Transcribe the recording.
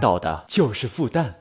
到的就是复旦。